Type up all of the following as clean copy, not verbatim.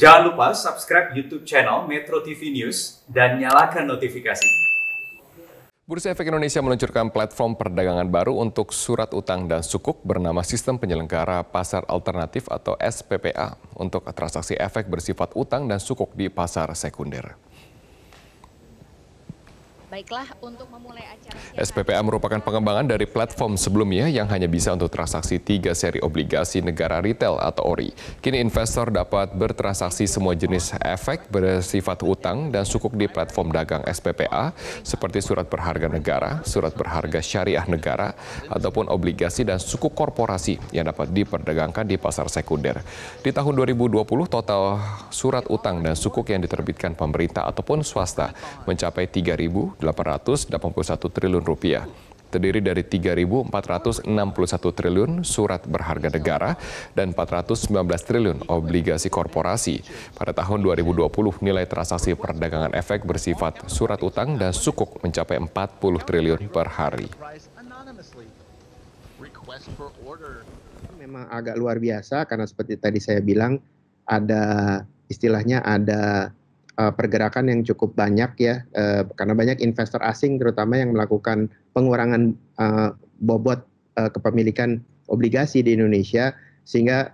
Jangan lupa subscribe YouTube channel Metro TV News dan nyalakan notifikasi. Bursa Efek Indonesia meluncurkan platform perdagangan baru untuk surat utang dan sukuk bernama Sistem Penyelenggara Pasar Alternatif atau SPPA untuk transaksi efek bersifat utang dan sukuk di pasar sekunder. Baiklah, untuk memulai acara SPPA merupakan pengembangan dari platform sebelumnya yang hanya bisa untuk transaksi 3 seri obligasi negara retail atau ORI. Kini investor dapat bertransaksi semua jenis efek bersifat utang dan sukuk di platform dagang SPPA seperti surat berharga negara, surat berharga syariah negara, ataupun obligasi dan sukuk korporasi yang dapat diperdagangkan di pasar sekunder. Di tahun 2020, total surat utang dan sukuk yang diterbitkan pemerintah ataupun swasta mencapai 3.881 triliun rupiah, terdiri dari 3.461 triliun surat berharga negara dan 419 triliun obligasi korporasi. Pada tahun 2020, nilai transaksi perdagangan efek bersifat surat utang dan sukuk mencapai 40 triliun per hari. Memang agak luar biasa karena seperti tadi saya bilang, ada istilahnya ada pergerakan yang cukup banyak ya, karena banyak investor asing terutama yang melakukan pengurangan bobot kepemilikan obligasi di Indonesia, sehingga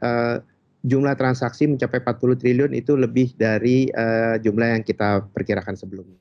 jumlah transaksi mencapai 40 triliun itu lebih dari jumlah yang kita perkirakan sebelumnya.